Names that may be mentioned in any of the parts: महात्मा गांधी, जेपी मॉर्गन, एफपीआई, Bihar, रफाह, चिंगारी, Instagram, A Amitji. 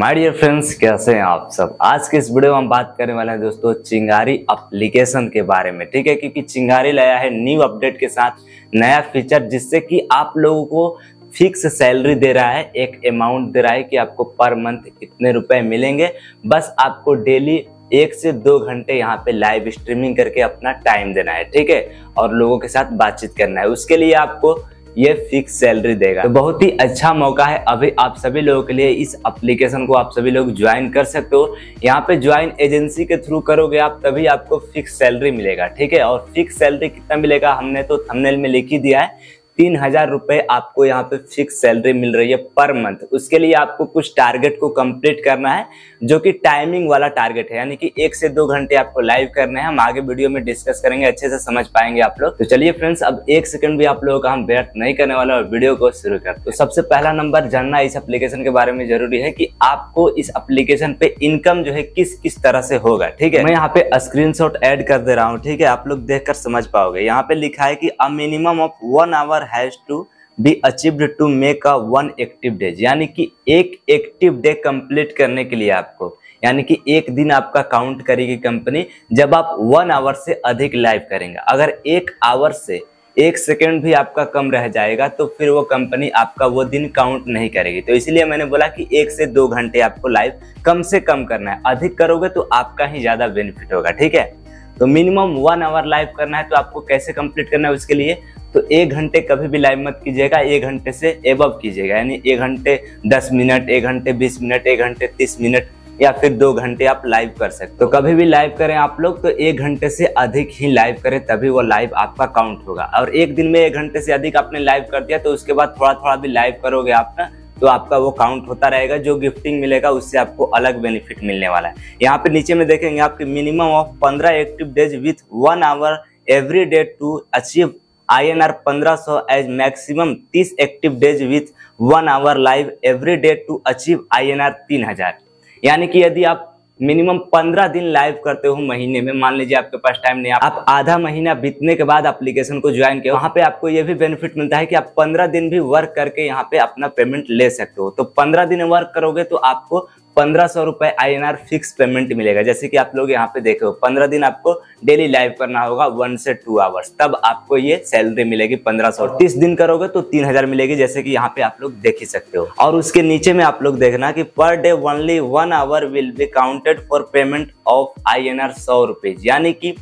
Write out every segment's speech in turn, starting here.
My dear friends, कैसे हैं आप सब। आज के इस वीडियो में हम बात करने वाले हैं दोस्तों चिंगारी एप्लीकेशन के बारे में, ठीक है, क्योंकि चिंगारी लाया है न्यू अपडेट के साथ नया फीचर, जिससे कि आप लोगों को फिक्स सैलरी दे रहा है, एक अमाउंट दे रहा है कि आपको पर मंथ इतने रुपए मिलेंगे। बस आपको डेली 1 से 2 घंटे यहाँ पे लाइव स्ट्रीमिंग करके अपना टाइम देना है, ठीक है, और लोगों के साथ बातचीत करना है। उसके लिए आपको ये फिक्स सैलरी देगा। तो बहुत ही अच्छा मौका है अभी आप सभी लोगों के लिए। इस एप्लीकेशन को आप सभी लोग ज्वाइन कर सकते हो। यहाँ पे ज्वाइन एजेंसी के थ्रू करोगे आप, तभी आपको फिक्स सैलरी मिलेगा, ठीक है। और फिक्स सैलरी कितना मिलेगा, हमने तो थंबनेल में लिख ही दिया है, 3000 रुपये आपको यहाँ पे फिक्स सैलरी मिल रही है पर मंथ। उसके लिए आपको कुछ टारगेट को कंप्लीट करना है, जो कि टाइमिंग वाला टारगेट है, यानी कि 1 से 2 घंटे आपको लाइव करना है। हम आगे वीडियो में डिस्कस करेंगे, अच्छे से समझ पाएंगे आप लोग। तो चलिए फ्रेंड्स, अब 1 सेकंड भी आप लोगों का हम व्यर्थ नहीं करने वाला और वीडियो को शुरू करते हैं। तो सबसे पहला नंबर जानना इस एप्लीकेशन के बारे में जरूरी है कि आपको इस एप्लीकेशन पे इनकम जो है किस किस तरह से होगा, ठीक है। मैं यहाँ पे स्क्रीनशॉट ऐड कर दे रहा हूँ, ठीक है, आप लोग देख कर समझ पाओगे। यहाँ पे लिखा है कि a minimum of 1 hour has to be achieved to make a 1 active day, यानी कि एक एक्टिव डे कंप्लीट करने के लिए आपको, यानी कि एक दिन आपका काउंट करेगी कंपनी जब आप 1 आवर से अधिक लाइव करेंगे। अगर 1 आवर से 1 सेकेंड भी आपका कम रह जाएगा तो फिर वो कंपनी आपका वो दिन काउंट नहीं करेगी। तो इसलिए मैंने बोला कि 1 से 2 घंटे आपको लाइव कम से कम करना है, अधिक करोगे तो आपका ही ज्यादा बेनिफिट होगा, ठीक है। तो मिनिमम 1 आवर लाइव करना है। तो आपको कैसे कंप्लीट करना है उसके लिए, तो 1 घंटे कभी भी लाइव मत कीजिएगा, 1 घंटे से एबव कीजिएगा, यानी 1 घंटे 10 मिनट, 1 घंटे 20 मिनट, 1 घंटे 30 मिनट, या फिर 2 घंटे आप लाइव कर सकते। तो कभी भी लाइव करें आप लोग तो 1 घंटे से अधिक ही लाइव करें, तभी वो लाइव आपका काउंट होगा। और एक दिन में 1 घंटे से अधिक आपने लाइव कर दिया तो उसके बाद थोड़ा थोड़ा भी लाइव करोगे आप ना, तो आपका वो काउंट होता रहेगा। जो गिफ्टिंग मिलेगा उससे आपको अलग बेनिफिट मिलने वाला है। यहाँ पे नीचे में देखेंगे आपके minimum of 15 active days with 1 hour every day to achieve INR 1500 as maximum 30 active days with 1 hour live every day to achieve INR 3000। यानी कि यदि आप मिनिमम 15 दिन लाइव करते हो महीने में, मान लीजिए आपके पास टाइम नहीं, आप आधा महीना बीतने के बाद एप्लीकेशन को ज्वाइन किया, वहाँ पे आपको ये भी बेनिफिट मिलता है कि आप 15 दिन भी वर्क करके यहाँ पे अपना पेमेंट ले सकते हो। तो 15 दिन वर्क करोगे तो आपको 1500 रुपये INR फिक्स पेमेंट मिलेगा। जैसे कि आप लोग यहाँ पे देखो, 15 दिन आपको डेली लाइव करना होगा 1 से 2 आवर्स, तब आपको ये सैलरी मिलेगी 1500। 30 दिन करोगे तो 3000 मिलेगी, जैसे कि यहाँ पे आप लोग देख ही सकते हो। और उसके नीचे में आप लोग देखना कि पर day only 1 hour will be counted for payment of INR 100 rupees, यानी कि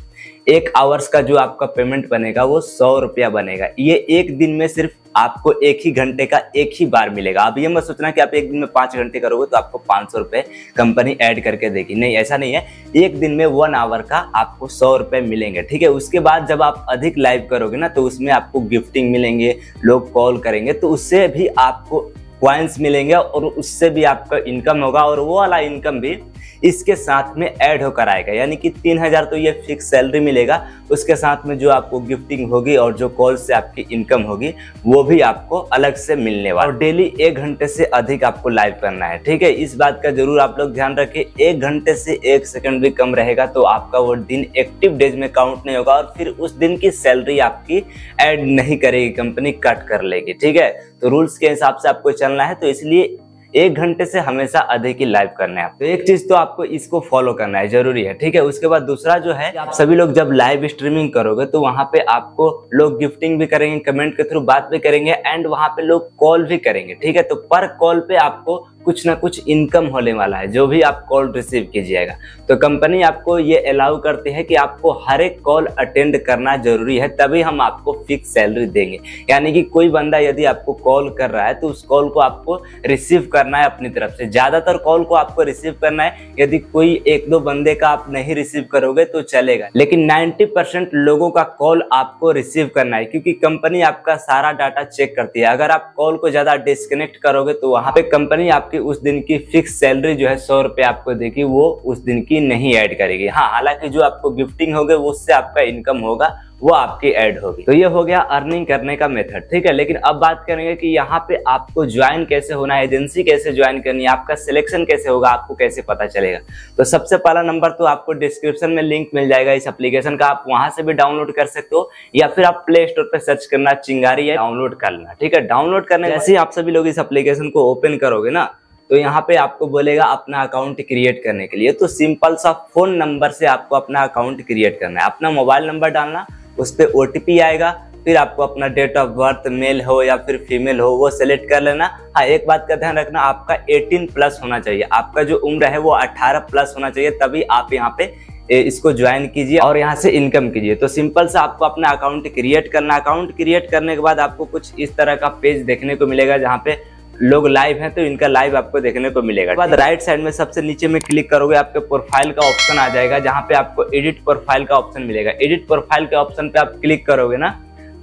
1 आवर्स का जो आपका पेमेंट बनेगा वो 100 रुपया बनेगा। ये एक दिन में सिर्फ आपको 1 ही घंटे का एक ही बार मिलेगा। अब ये मत सोचना कि आप एक दिन में 5 घंटे करोगे तो आपको 500 रुपये कंपनी ऐड करके देगी, नहीं, ऐसा नहीं है। एक दिन में 1 आवर का आपको 100 रुपये मिलेंगे, ठीक है। उसके बाद जब आप अधिक लाइव करोगे ना, तो उसमें आपको गिफ्टिंग मिलेंगे, लोग कॉल करेंगे तो उससे भी आपको पॉइंट्स मिलेंगे और उससे भी आपका इनकम होगा, और वो वाला इनकम भी इसके साथ में ऐड होकर आएगा। यानी कि 3000 तो ये फिक्स सैलरी मिलेगा, उसके साथ में जो आपको गिफ्टिंग होगी और जो कॉल से आपकी इनकम होगी वो भी आपको अलग से मिलने वाला। और डेली 1 घंटे से अधिक आपको लाइव करना है, ठीक है। इस बात का जरूर आप लोग ध्यान रखें, 1 घंटे से 1 सेकेंड भी कम रहेगा तो आपका वो दिन एक्टिव डेज में काउंट नहीं होगा, और फिर उस दिन की सैलरी आपकी ऐड नहीं करेगी कंपनी, कट कर लेगी, ठीक है। तो रूल्स के हिसाब से आपको चलना है, तो इसलिए 1 घंटे से हमेशा अधिक ही लाइव करना है। तो एक चीज तो आपको इसको फॉलो करना है, जरूरी है, ठीक है। उसके बाद दूसरा जो है, आप सभी लोग जब लाइव स्ट्रीमिंग करोगे तो वहाँ पे आपको लोग गिफ्टिंग भी करेंगे, कमेंट के थ्रू बात भी करेंगे, एंड वहाँ पे लोग कॉल भी करेंगे, ठीक है। तो पर कॉल पे आपको कुछ ना कुछ इनकम होने वाला है, जो भी आप कॉल रिसीव कीजिएगा। तो कंपनी आपको ये अलाउ करती है कि आपको हर एक कॉल अटेंड करना जरूरी है, तभी हम आपको फिक्स सैलरी देंगे। यानी कि कोई बंदा यदि आपको कॉल कर रहा है तो उस कॉल को आपको रिसीव करना है अपनी तरफ से, ज़्यादातर कॉल को आपको रिसीव करना है। यदि कोई 1-2 बंदे का आप नहीं रिसीव करोगे तो चलेगा, लेकिन 90% लोगों का कॉल आपको रिसीव करना है, क्योंकि कंपनी आपका सारा डाटा चेक करती है। अगर आप कॉल को ज़्यादा डिस्कनेक्ट करोगे तो वहाँ पे कंपनी कि उस दिन की फिक्स सैलरी जो है 100 रुपये आपको देगी, वो उस दिन की नहीं ऐड करेगी। हाँ, हालांकि जो आपको गिफ्टिंग होगी उससे आपका इनकम होगा, वो आपकी ऐड होगी। तो ये हो गया अर्निंग करने का मेथड, ठीक है। लेकिन अब बात करेंगे कि यहाँ पे आपको ज्वाइन कैसे होना है, एजेंसी कैसे ज्वाइन करनी है, आपका सिलेक्शन कैसे होगा, आपको कैसे पता चलेगा। तो सबसे पहला नंबर तो आपको डिस्क्रिप्शन में लिंक मिल जाएगा इस एप्लीकेशन का, आप वहां से भी डाउनलोड कर सकते हो, या फिर आप प्ले स्टोर पर सर्च करना चिंगारी है, डाउनलोड कर लेना, ठीक है। डाउनलोड करने जैसे ही आप सभी लोग इस एप्लीकेशन को ओपन करोगे ना, तो यहाँ पे आपको बोलेगा अपना अकाउंट क्रिएट करने के लिए। तो सिंपल सा फ़ोन नंबर से आपको अपना अकाउंट क्रिएट करना है, अपना मोबाइल नंबर डालना, उस पर OTP आएगा, फिर आपको अपना डेट ऑफ बर्थ मेल हो या फिर फीमेल हो वो सेलेक्ट कर लेना। हाँ, एक बात का ध्यान रखना, आपका 18+ होना चाहिए, आपका जो उम्र है वो 18+ होना चाहिए, तभी आप यहाँ पे इसको ज्वाइन कीजिए और यहाँ से इनकम कीजिए। तो सिंपल सा आपको अपना अकाउंट क्रिएट करना। अकाउंट क्रिएट करने के बाद आपको कुछ इस तरह का पेज देखने को मिलेगा, जहाँ पे लोग लाइव हैं तो इनका लाइव आपको देखने को मिलेगा। बाद राइट साइड में सबसे नीचे में क्लिक करोगे, आपके प्रोफाइल का ऑप्शन आ जाएगा, जहाँ पे आपको एडिट प्रोफाइल का ऑप्शन मिलेगा। एडिट प्रोफाइल के ऑप्शन पे आप क्लिक करोगे ना,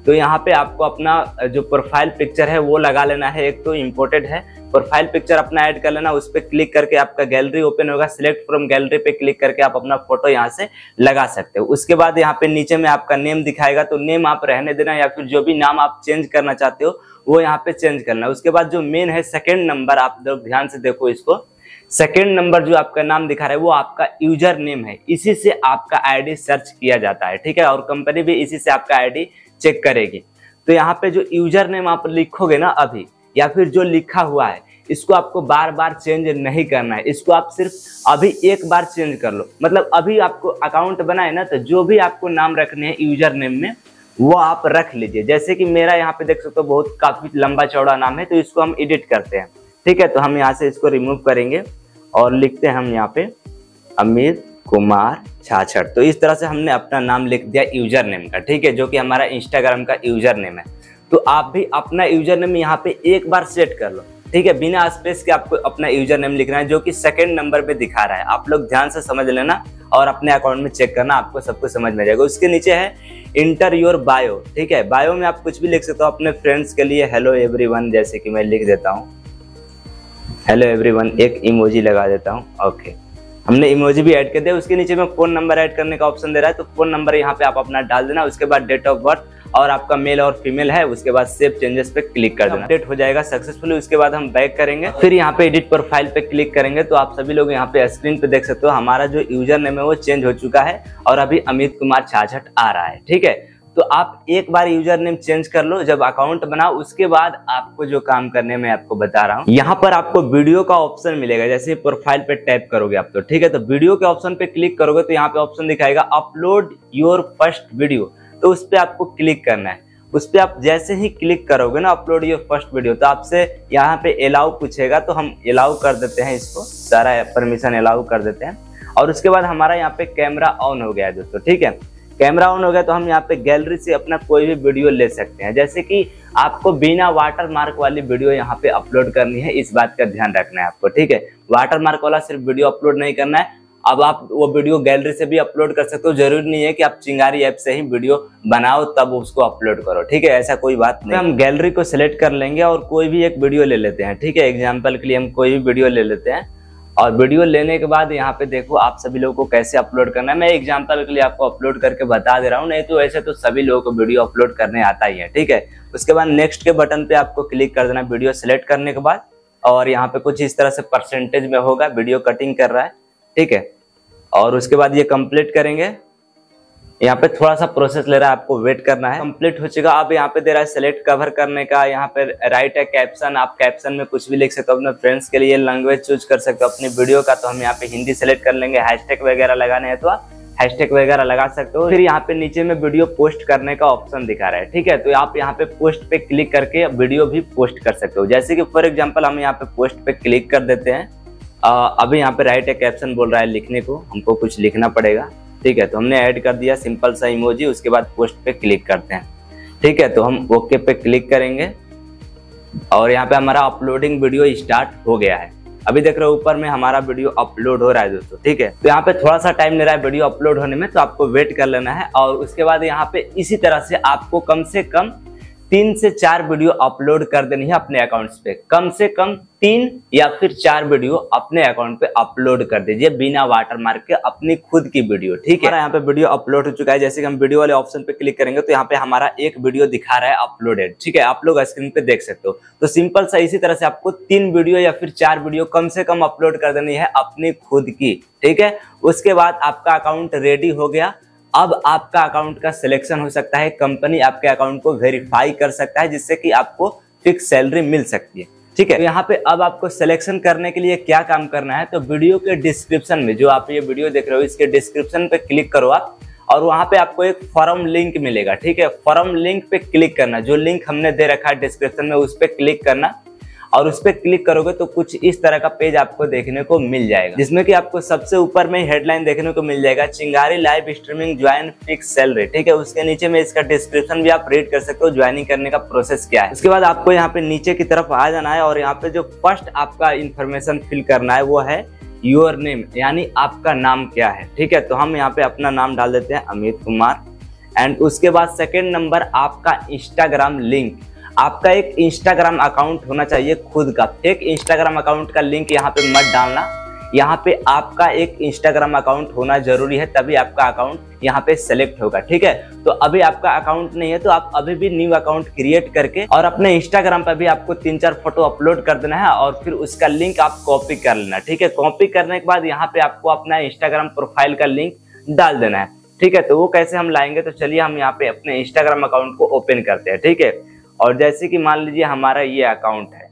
तो यहाँ पे आपको अपना जो प्रोफाइल पिक्चर है वो लगा लेना है। एक तो इम्पोर्टेड है, प्रोफाइल पिक्चर अपना ऐड कर लेना। उस पर क्लिक करके आपका गैलरी ओपन होगा, सिलेक्ट फ्रॉम गैलरी पे क्लिक करके आप अपना फोटो यहाँ से लगा सकते हो। उसके बाद यहाँ पे नीचे में आपका नेम दिखाएगा, तो नेम आप रहने देना या फिर जो भी नाम आप चेंज करना चाहते हो वो यहाँ पे चेंज करना। उसके बाद जो मेन है सेकेंड नंबर, आप लोग ध्यान से देखो इसको, सेकेंड नंबर जो आपका नाम दिखा रहा है वो आपका यूजर नेम है, इसी से आपका आईडी सर्च किया जाता है, ठीक है, और कंपनी भी इसी से आपका आईडी चेक करेगी। तो यहाँ पे जो यूजर नेम आप लिखोगे ना अभी, या फिर जो लिखा हुआ है, इसको आपको बार बार चेंज नहीं करना है, इसको आप सिर्फ अभी एक बार चेंज कर लो। मतलब अभी आपको अकाउंट बनाए ना, तो जो भी आपको नाम रखने हैं यूजर नेम में वो आप रख लीजिए। जैसे कि मेरा यहाँ पे देख सकते हो बहुत काफ़ी लंबा चौड़ा नाम है, तो इसको हम एडिट करते हैं, ठीक है। तो हम यहाँ से इसको रिमूव करेंगे और लिखते हैं हम यहाँ पे अमित कुमार 66। तो इस तरह से हमने अपना नाम लिख दिया यूजर नेम का, ठीक है, जो कि हमारा इंस्टाग्राम का यूजर नेम है। तो आप भी अपना यूजर नेम यहाँ पे एक बार सेट कर लो, ठीक है, बिना स्पेस के आपको अपना यूजर नेम लिखना है, जो कि सेकंड नंबर पे दिखा रहा है। आप लोग ध्यान से समझ लेना और अपने अकाउंट में चेक करना, आपको सब कुछ समझ में आ जाएगा। उसके नीचे है इंटर योर बायो, ठीक है, बायो में आप कुछ भी लिख सकते हो। अपने फ्रेंड्स के लिए हेलो एवरीवन, जैसे कि मैं लिख देता हूँ हेलो एवरीवन, एक इमोजी लगा देता हूँ, ओके, हमने इमोजी भी ऐड कर दिया। उसके नीचे में फ़ोन नंबर ऐड करने का ऑप्शन दे रहा है, तो फ़ोन नंबर यहाँ पे आप अपना डाल देना। उसके बाद डेट ऑफ बर्थ और आपका मेल और फीमेल है, उसके बाद सेव चेंजेस पे क्लिक कर देना, अपडेट हो जाएगा सक्सेसफुली। उसके बाद हम बैक करेंगे, फिर यहाँ पे एडिट प्रोफाइल पे क्लिक करेंगे, तो आप सभी लोग यहाँ पे स्क्रीन पे देख सकते हो हमारा जो यूजर नेम है वो चेंज हो चुका है और अभी अमित कुमार 66 आ रहा है, ठीक है। तो आप एक बार यूजर नेम चेंज कर लो जब अकाउंट बनाओ। उसके बाद आपको जो काम करने में आपको बता रहा हूँ, यहाँ पर आपको वीडियो का ऑप्शन मिलेगा, जैसे प्रोफाइल पे टैप करोगे आप, तो ठीक है, तो वीडियो के ऑप्शन पे क्लिक करोगे तो यहाँ पे ऑप्शन दिखाएगा अपलोड योर फर्स्ट वीडियो, तो उस पर आपको क्लिक करना है। उस पर आप जैसे ही क्लिक करोगे ना अपलोड योर फर्स्ट वीडियो, तो आपसे यहाँ पे अलाउ पूछेगा, तो हम अलाउ कर देते हैं, इसको सारा परमिशन अलाउ कर देते हैं। और उसके बाद हमारा यहाँ पे कैमरा ऑन हो गया है दोस्तों, ठीक है, कैमरा ऑन हो गया, तो हम यहाँ पे गैलरी से अपना कोई भी वीडियो ले सकते हैं। जैसे कि आपको बिना वाटर मार्क वाली वीडियो यहाँ पे अपलोड करनी है, इस बात का ध्यान रखना है आपको, ठीक है, वाटर मार्क वाला सिर्फ वीडियो अपलोड नहीं करना है। अब आप वो वीडियो गैलरी से भी अपलोड कर सकते हो, जरूरी नहीं है कि आप चिंगारी ऐप से ही वीडियो बनाओ तब उसको अपलोड करो, ठीक है, ऐसा कोई बात नहीं। हम गैलरी को सिलेक्ट कर लेंगे और कोई भी एक वीडियो ले लेते हैं, ठीक है, एग्जाम्पल के लिए हम कोई भी वीडियो ले लेते हैं। और वीडियो लेने के बाद यहाँ पे देखो आप सभी लोगों को कैसे अपलोड करना है, मैं एग्जांपल के लिए आपको अपलोड करके बता दे रहा हूँ, नहीं तो ऐसे तो सभी लोगों को वीडियो अपलोड करने आता ही है, ठीक है। उसके बाद नेक्स्ट के बटन पे आपको क्लिक कर देना वीडियो सेलेक्ट करने के बाद, और यहाँ पे कुछ इस तरह से परसेंटेज में होगा, वीडियो कटिंग कर रहा है, ठीक है। और उसके बाद ये कंप्लीट करेंगे, यहाँ पे थोड़ा सा प्रोसेस ले रहा है, आपको वेट करना है, कंप्लीट हो चुका। अब यहाँ पे दे रहा है सेलेक्ट कवर करने का, यहाँ पे राइट है कैप्शन, आप कैप्शन में कुछ भी लिख सकते हो, अपने फ्रेंड्स के लिए लैंग्वेज चूज कर सकते हो अपनी वीडियो का, तो हम यहाँ पे हिंदी सेलेक्ट कर लेंगे। हैशटैग वगैरह लगाने हैं तो आप हैशटैग वगैरह लगा सकते हो। फिर यहाँ पे नीचे में वीडियो पोस्ट करने का ऑप्शन दिखा रहा है, ठीक है, तो आप यहाँ पे पोस्ट पे क्लिक करके वीडियो भी पोस्ट कर सकते हो। जैसे कि फॉर एग्जाम्पल हम यहाँ पे पोस्ट पे क्लिक कर देते हैं, अभी यहाँ पे राइट है कैप्शन बोल रहा है लिखने को, हमको कुछ लिखना पड़ेगा, ठीक है, तो हमने ऐड कर दिया सिंपल सा इमोजी। उसके बाद पोस्ट पे क्लिक करते हैं, ठीक है, तो हम ओके पे क्लिक करेंगे और यहाँ पे हमारा अपलोडिंग वीडियो स्टार्ट हो गया है। अभी देख रहे हो ऊपर में हमारा वीडियो अपलोड हो रहा है दोस्तों, ठीक है। तो यहाँ पे थोड़ा सा टाइम ले रहा है वीडियो अपलोड होने में, तो आपको वेट कर लेना है। और उसके बाद यहाँ पे इसी तरह से आपको कम से कम 3 से 4 वीडियो अपलोड कर देनी है अपने अकाउंट्स पे, कम से कम 3 या फिर 4 वीडियो अपने अकाउंट पे अपलोड कर दीजिए बिना वाटरमार्क के, अपनी खुद की वीडियो, ठीक है। हमारा यहाँ पे वीडियो अपलोड हो चुका है, जैसे कि हम वीडियो वाले ऑप्शन पे क्लिक करेंगे तो यहाँ पे हमारा एक वीडियो दिखा रहा है अपलोडेड, ठीक है, आप लोग स्क्रीन पे देख सकते हो। तो सिंपल सा इसी तरह से आपको 3 वीडियो या फिर 4 वीडियो कम से कम अपलोड कर देनी है अपनी खुद की, ठीक है। उसके बाद आपका अकाउंट रेडी हो गया, अब आपका अकाउंट का सिलेक्शन हो सकता है, कंपनी आपके अकाउंट को वेरीफाई कर सकता है, जिससे कि आपको फिक्स सैलरी मिल सकती है। ठीक है। तो यहाँ पे अब आपको सिलेक्शन करने के लिए क्या काम करना है, तो वीडियो के डिस्क्रिप्शन में, जो आप ये वीडियो देख रहे हो इसके डिस्क्रिप्शन पे क्लिक करो आप, और वहाँ पे आपको एक फॉर्म लिंक मिलेगा। ठीक है, फॉर्म लिंक पे क्लिक करना, जो लिंक हमने दे रखा है डिस्क्रिप्शन में, उस पर क्लिक करना। और उस पर क्लिक करोगे तो कुछ इस तरह का पेज आपको देखने को मिल जाएगा, जिसमें कि आपको सबसे ऊपर में हेडलाइन देखने को मिल जाएगा, चिंगारी live streaming join fix salary. ठीक है, उसके नीचे में इसका डिस्क्रिप्शन भी आप रीड कर सकते हो, ज्वाइनिंग करने का प्रोसेस क्या है। उसके बाद आपको यहाँ पे नीचे की तरफ आ जाना है और यहाँ पे जो फर्स्ट आपका इन्फॉर्मेशन फिल करना है वो है योर नेम, यानी आपका नाम क्या है। ठीक है, तो हम यहाँ पे अपना नाम डाल देते हैं अमित कुमार। एंड उसके बाद सेकेंड नंबर आपका इंस्टाग्राम लिंक, आपका एक इंस्टाग्राम अकाउंट होना चाहिए खुद का। फेक इंस्टाग्राम अकाउंट का लिंक यहाँ पे मत डालना, यहाँ पे आपका एक इंस्टाग्राम अकाउंट होना जरूरी है, तभी आपका अकाउंट यहाँ पे सेलेक्ट होगा। ठीक है, तो अभी आपका अकाउंट नहीं है तो आप अभी भी न्यू अकाउंट क्रिएट करके और अपने इंस्टाग्राम पर भी आपको 3-4 फोटो अपलोड कर देना है और फिर उसका लिंक आप कॉपी कर लेना। ठीक है, कॉपी करने के बाद यहाँ पे आपको अपना इंस्टाग्राम प्रोफाइल का लिंक डाल देना है। ठीक है, तो वो कैसे हम लाएंगे, तो चलिए हम यहाँ पे अपने इंस्टाग्राम अकाउंट को ओपन करते हैं। ठीक है, और जैसे कि मान लीजिए हमारा ये अकाउंट है,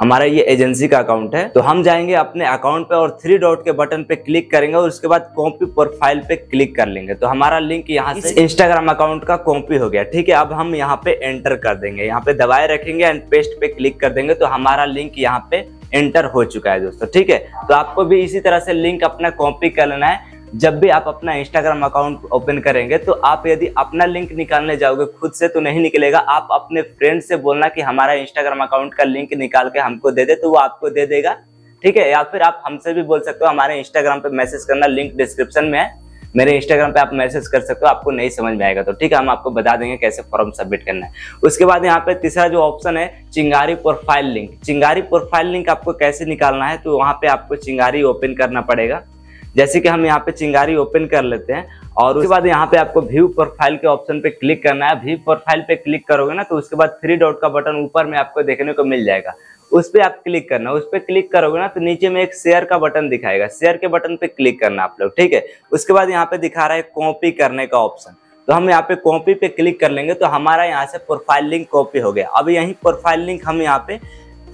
हमारा ये एजेंसी का अकाउंट है, तो हम जाएंगे अपने अकाउंट पे और 3 डॉट के बटन पे क्लिक करेंगे और उसके बाद कॉपी प्रोफाइल पे क्लिक कर लेंगे। तो हमारा लिंक यहाँ से इंस्टाग्राम अकाउंट का कॉपी हो गया। ठीक है, अब हम यहाँ पे एंटर कर देंगे, यहाँ पे दबाए रखेंगे एंड पेस्ट पे क्लिक कर देंगे, तो हमारा लिंक यहाँ पे एंटर हो चुका है दोस्तों। ठीक है, तो आपको भी इसी तरह से लिंक अपना कॉपी कर लेना है। जब भी आप अपना इंस्टाग्राम अकाउंट ओपन करेंगे तो आप यदि अपना लिंक निकालने जाओगे खुद से तो नहीं निकलेगा, आप अपने फ्रेंड से बोलना कि हमारा इंस्टाग्राम अकाउंट का लिंक निकाल के हमको दे दे, तो वो आपको दे देगा। ठीक है, या फिर आप हमसे भी बोल सकते हो, हमारे इंस्टाग्राम पे मैसेज करना, लिंक डिस्क्रिप्शन में है, मेरे इंस्टाग्राम पे आप मैसेज कर सकते हो, आपको नहीं समझ में आएगा तो ठीक है, हम आपको बता देंगे कैसे फॉर्म सबमिट करना है। उसके बाद यहाँ पे तीसरा जो ऑप्शन है, चिंगारी profile link. चिंगारी profile link आपको कैसे निकालना है, तो वहाँ पे आपको चिंगारी ओपन करना पड़ेगा। जैसे कि हम यहाँ पे चिंगारी ओपन कर लेते हैं और उसके बाद यहाँ पे आपको व्यू प्रोफाइल के ऑप्शन पे क्लिक करना है। व्यू प्रोफाइल पे क्लिक करोगे ना तो उसके बाद 3 डॉट का बटन ऊपर में आपको देखने को मिल जाएगा, उस पर आप क्लिक करना। उस पर क्लिक करोगे ना तो नीचे में एक शेयर का बटन दिखाएगा, शेयर के बटन पे क्लिक करना आप लोग। ठीक है, उसके बाद यहाँ पे दिखा रहा है कॉपी करने का ऑप्शन, तो हम यहाँ पे कॉपी पे क्लिक कर लेंगे, तो हमारा यहाँ से प्रोफाइल लिंक कॉपी हो गया। अब यही प्रोफाइल लिंक हम यहाँ पे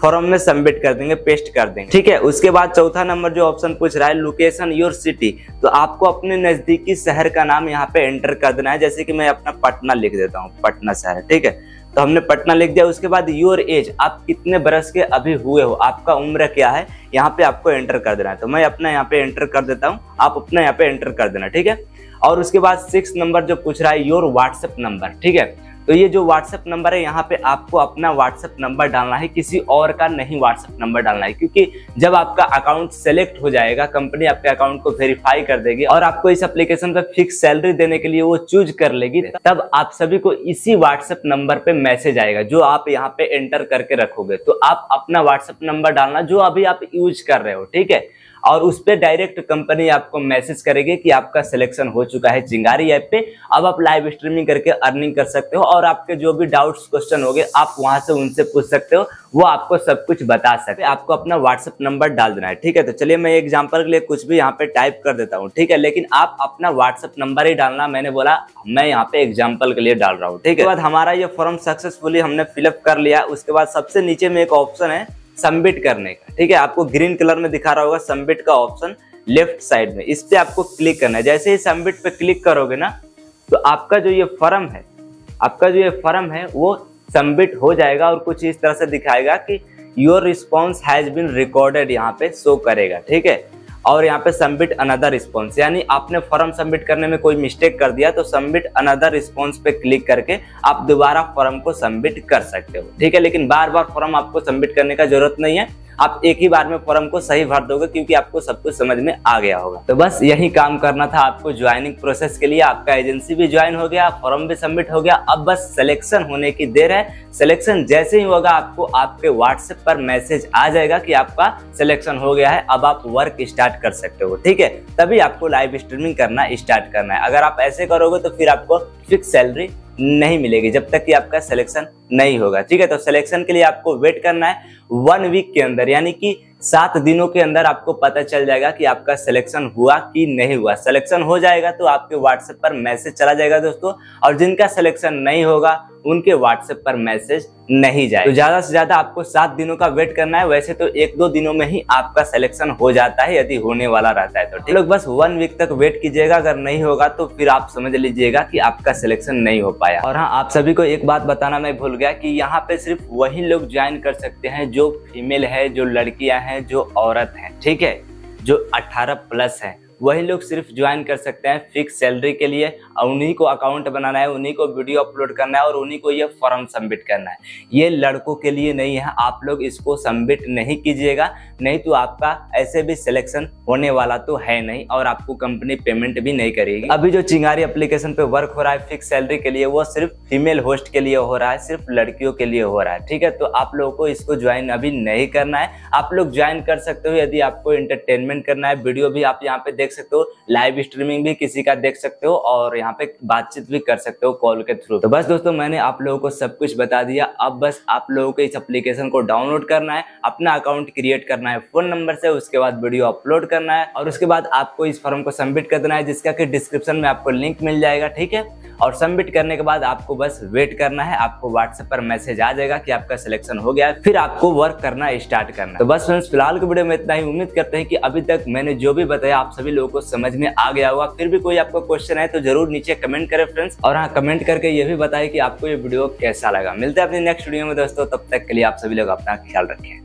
फॉर्म में सबमिट कर देंगे, पेस्ट कर देंगे। ठीक है, उसके बाद चौथा नंबर जो ऑप्शन पूछ रहा है, लोकेशन योर सिटी, तो आपको अपने नजदीकी शहर का नाम यहाँ पे एंटर कर देना है। जैसे कि मैं अपना पटना लिख देता हूँ, पटना शहर। ठीक है, तो हमने पटना लिख दिया। उसके बाद योर एज, आप कितने बरस के अभी हुए हो, आपका उम्र क्या है, यहाँ पे आपको एंटर कर देना है। तो मैं अपना यहाँ पे एंटर कर देता हूँ, आप अपना यहाँ पे एंटर कर देना। ठीक है, और उसके बाद 6 नंबर जो पूछ रहा है, योर व्हाट्सएप नंबर। ठीक है, तो ये जो व्हाट्सएप नंबर है यहाँ पे आपको अपना व्हाट्सएप नंबर डालना है, किसी और का नहीं व्हाट्सएप नंबर डालना है, क्योंकि जब आपका अकाउंट सेलेक्ट हो जाएगा कंपनी आपके अकाउंट को वेरीफाई कर देगी और आपको इस एप्लीकेशन पे फिक्स सैलरी देने के लिए वो चूज कर लेगी, तब आप सभी को इसी व्हाट्सएप नंबर पे मैसेज आएगा जो आप यहाँ पे एंटर करके रखोगे। तो आप अपना व्हाट्सएप नंबर डालना जो अभी आप यूज कर रहे हो। ठीक है, और उस पर डायरेक्ट कंपनी आपको मैसेज करेगी कि आपका सिलेक्शन हो चुका है चिंगारी ऐप पे, अब आप लाइव स्ट्रीमिंग करके अर्निंग कर सकते हो और आपके जो भी डाउट्स क्वेश्चन हो गए आप वहां से उनसे पूछ सकते हो, वो आपको सब कुछ बता सकते हैं। आपको अपना व्हाट्सएप नंबर डाल देना है। ठीक है, तो चलिए मैं एग्जाम्पल के लिए कुछ भी यहाँ पे टाइप कर देता हूँ। ठीक है, लेकिन आप अपना व्हाट्सएप नंबर ही डालना, मैंने बोला मैं यहाँ पे एग्जाम्पल के लिए डाल रहा हूँ। ठीक है, बाद हमारा ये फॉर्म सक्सेसफुली हमने फिलअप कर लिया। उसके बाद सबसे नीचे में एक ऑप्शन है सबमिट करने का। ठीक है, आपको ग्रीन कलर में दिखा रहा होगा सबमिट का ऑप्शन लेफ्ट साइड में, इस पे आपको क्लिक करना है। जैसे ही सबमिट पे क्लिक करोगे ना तो आपका जो ये फॉर्म है, आपका जो ये फॉर्म है वो सबमिट हो जाएगा और कुछ इस तरह से दिखाएगा कि your response has been recorded, यहाँ पे शो करेगा। ठीक है, और यहाँ पे सबमिट अनदर रिस्पॉन्स, यानी आपने फॉर्म सबमिट करने में कोई मिस्टेक कर दिया तो सबमिट अनदर रिस्पॉन्स पे क्लिक करके आप दोबारा फॉर्म को सबमिट कर सकते हो। ठीक है, लेकिन बार बार फॉर्म आपको सबमिट करने का जरूरत नहीं है, आप एक ही बार में फॉर्म को सही भर दोगे क्योंकि आपको सब कुछ समझ में आ गया होगा। तो बस यही काम करना था आपको ज्वाइनिंग प्रोसेस के लिए। आपका एजेंसी भी ज्वाइन हो गया, फॉर्म भी सबमिट हो गया, अब बस सिलेक्शन होने की देर है। सिलेक्शन जैसे ही होगा आपको आपके व्हाट्सएप पर मैसेज आ जाएगा कि आपका सिलेक्शन हो गया है, अब आप वर्क स्टार्ट कर सकते हो। ठीक है, तभी आपको लाइव स्ट्रीमिंग करना स्टार्ट करना है। अगर आप ऐसे करोगे तो फिर आपको फिक्स सैलरी नहीं मिलेगी जब तक कि आपका सिलेक्शन नहीं होगा। ठीक है, तो सिलेक्शन के लिए आपको वेट करना है 1 वीक के अंदर, यानी कि 7 दिनों के अंदर आपको पता चल जाएगा कि आपका सिलेक्शन हुआ कि नहीं हुआ। सिलेक्शन हो जाएगा तो आपके व्हाट्सएप पर मैसेज चला जाएगा दोस्तों, और जिनका सिलेक्शन नहीं होगा उनके व्हाट्सएप पर मैसेज नहीं जाए। तो ज्यादा से ज्यादा आपको 7 दिनों का वेट करना है। वैसे तो 1-2 दिनों में ही आपका सिलेक्शन हो जाता है यदि होने वाला रहता है तो। ठीक लोग बस 1 वीक तक वेट कीजिएगा, अगर नहीं होगा तो फिर आप समझ लीजिएगा कि आपका सिलेक्शन नहीं हो पाया। और हाँ, आप सभी को एक बात बताना मैं भूल गया कि यहाँ पे सिर्फ वही लोग ज्वाइन कर सकते हैं जो फीमेल है, जो लड़कियाँ हैं, जो औरत है, ठीक है, जो 18+ है, वही लोग सिर्फ ज्वाइन कर सकते हैं फिक्स सैलरी के लिए। और उन्हीं को अकाउंट बनाना है, उन्हीं को वीडियो अपलोड करना है और उन्हीं को ये फॉर्म सबमिट करना है। ये लड़कों के लिए नहीं है, आप लोग इसको सबमिट नहीं कीजिएगा, नहीं तो आपका ऐसे भी सिलेक्शन होने वाला तो है नहीं और आपको कंपनी पेमेंट भी नहीं करेगी। अभी जो चिंगारी एप्लीकेशन पे वर्क हो रहा है फिक्स सैलरी के लिए, वो सिर्फ फीमेल होस्ट के लिए हो रहा है, सिर्फ लड़कियों के लिए हो रहा है, ठीक है। तो आप लोगों को इसको ज्वाइन अभी नहीं करना है। आप लोग ज्वाइन कर सकते हो यदि आपको एंटरटेनमेंट करना है। वीडियो भी आप यहाँ पे देख सकते हो, लाइव स्ट्रीमिंग भी किसी का देख सकते हो और यहाँ पे बातचीत भी कर सकते हो कॉल के थ्रू। तो बस दोस्तों मैंने आप लोगों को सब कुछ बता दिया। अब बस आप लोगों को इस एप्लीकेशन को डाउनलोड करना है, अपना अकाउंट क्रिएट करना है फोन नंबर से, उसके बाद वीडियो अपलोड करना है और उसके बाद आपको इस फॉर्म को सबमिट कर देना है, जिसका कि डिस्क्रिप्शन में आपको लिंक मिल जाएगा, ठीक है। और सबमिट करने के बाद आपको बस वेट करना है, आपको व्हाट्सएप पर मैसेज आ जाएगा कि आपका सिलेक्शन हो गया है, फिर आपको वर्क करना स्टार्ट करना है। तो बस फ्रेंड्स फिलहाल की वीडियो में इतना ही। उम्मीद करते हैं कि अभी तक मैंने जो भी बताया आप सभी लोगों को समझ में आ गया होगा। फिर भी कोई आपको क्वेश्चन है तो जरूर नीचे कमेंट करें फ्रेंड्स, और हाँ कमेंट करके ये भी बताएं कि आपको ये वीडियो कैसा लगा। मिलते हैं अपने नेक्स्ट वीडियो में दोस्तों, तब तक के लिए आप सभी लोग अपना ख्याल रखें।